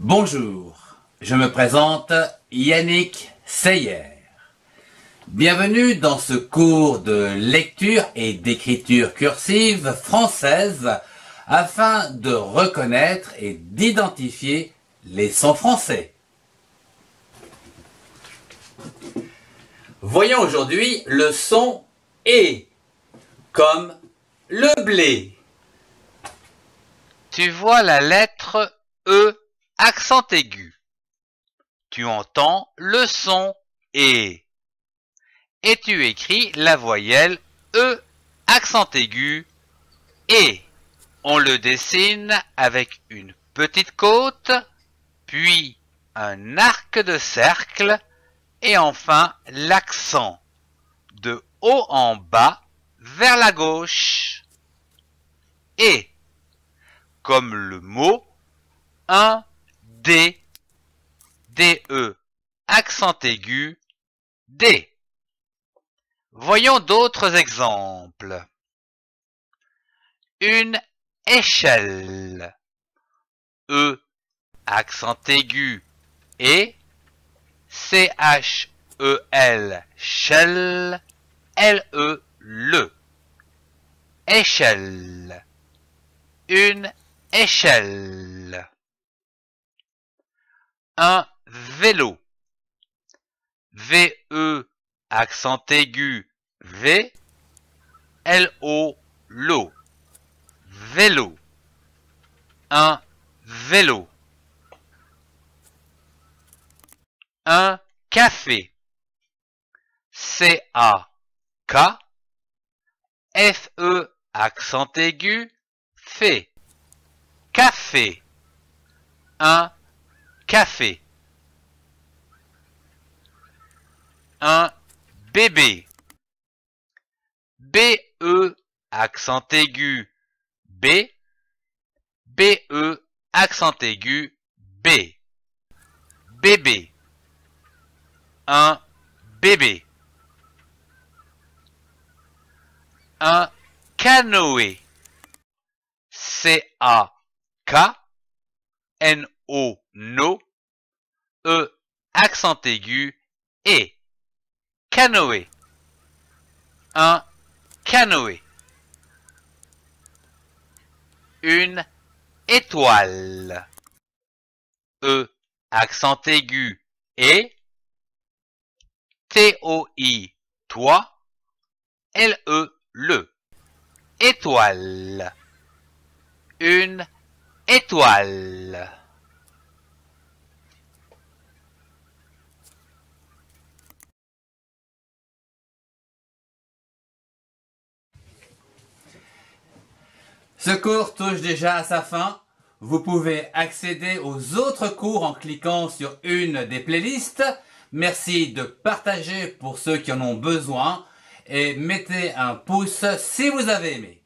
Bonjour, je me présente Yannick Seyer. Bienvenue dans ce cours de lecture et d'écriture cursive française afin de reconnaître et d'identifier les sons français. Voyons aujourd'hui le son « et » comme le blé. Tu vois la lettre « e » accent aigu. Tu entends le son « et ». Et tu écris la voyelle « e » accent aigu « et ». On le dessine avec une petite côte, puis un arc de cercle et enfin l'accent, de haut en bas vers la gauche. Et, comme le mot, un D, DE, accent aigu, D. Voyons d'autres exemples. Une échelle, E, accent aigu, et C-H-E-L, shell, L-E, le. Échelle. Une échelle. Un vélo. V-E, accent aigu, V, L-O, l'eau. Vélo. Un vélo. Un café. C-A-K. F-E, accent aigu, fait. Café. Un café. Un bébé. B-E, accent aigu, B. B-E, accent aigu, B. Bébé. Un bébé. Un canoë. C-A-K. N-O, no. E, accent aigu, et. Canoë. Un canoë. Une étoile. E, accent aigu, et. T-O-I, toi, L-E, le, étoile, une étoile. Ce cours touche déjà à sa fin. Vous pouvez accéder aux autres cours en cliquant sur une des playlists. Merci de partager pour ceux qui en ont besoin et mettez un pouce si vous avez aimé.